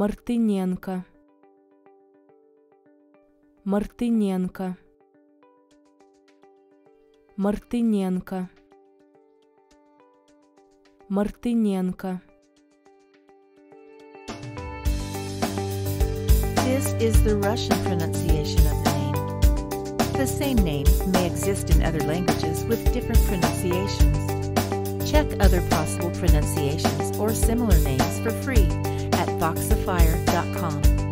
Мартыненко, Мартыненко, Мартыненко, Мартыненко. This is the Russian pronunciation of the name. The same name may exist in other languages with different pronunciations. Check other possible pronunciations or similar names for free at voxafire.com.